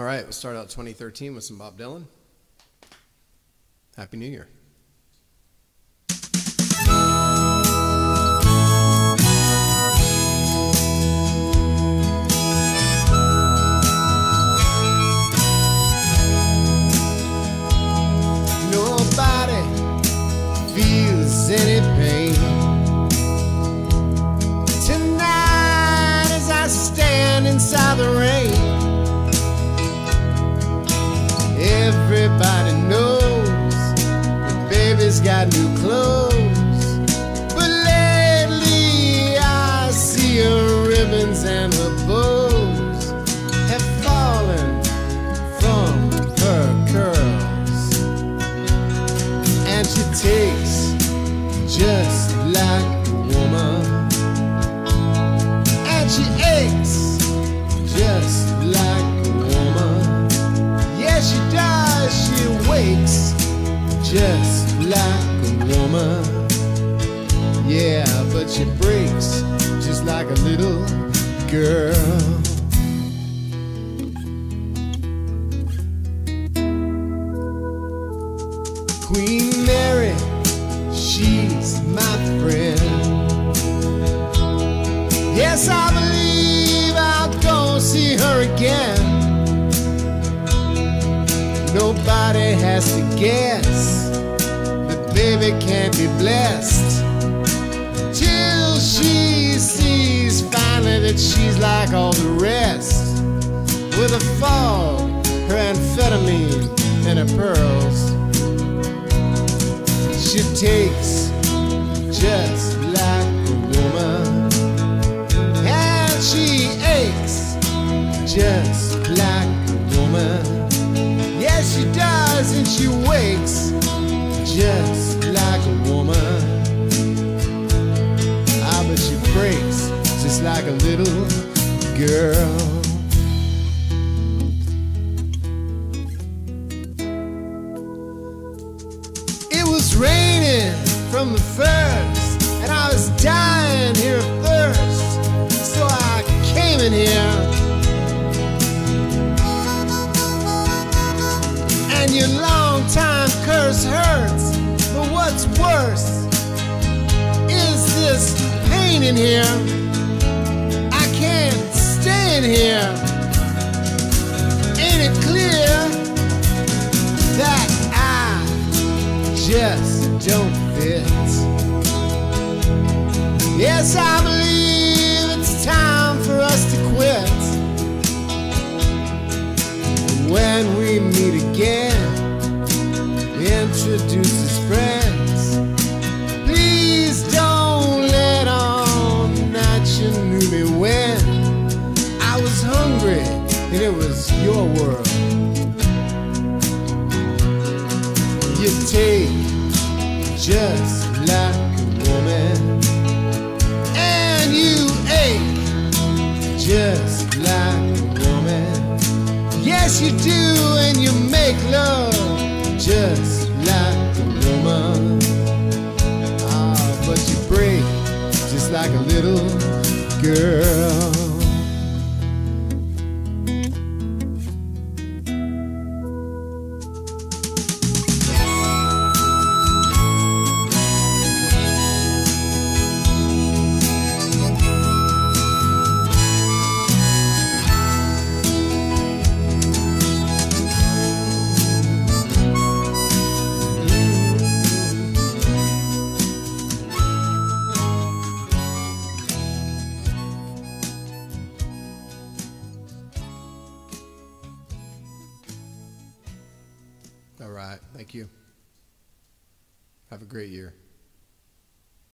All right, we'll start out 2013 with some Bob Dylan. Happy New Year. Nobody feels any pain tonight as I stand inside the rain. Everybody knows the baby's got new clothes, but lately I see her ribbons and her bows have fallen from her curls, and she takes just like a woman, and she aches just like a woman. Yeah, she does. She wakes just like a woman. Yeah, but she breaks just like a little girl. Queen Mary, she's my friend. Yes, I believe I'll go see her again. Nobody has to guess that baby can't be blessed till she sees finally that she's like all the rest, with a fall, her amphetamine and her pearls. She takes just like a woman, and she aches just like a woman. Yes, she does, and she wakes just like a woman. Ah, but she breaks just like a little girl. It was raining from the first, and I was dying here of thirst, so I came in here. And your long time curse hurts, but what's worse is this pain in here. I can't stay in here. Ain't it clear that I just don't fit? Yes, I believe it's time for us to quit. When we meet again, introduce as friends. Please don't let on that you knew me when I was hungry and it was your world. You take just like a woman, and you ache just like a woman. Yes, you do, and you make love just like a woman. Ah, but you break just like a little girl. All right, thank you. Have a great year.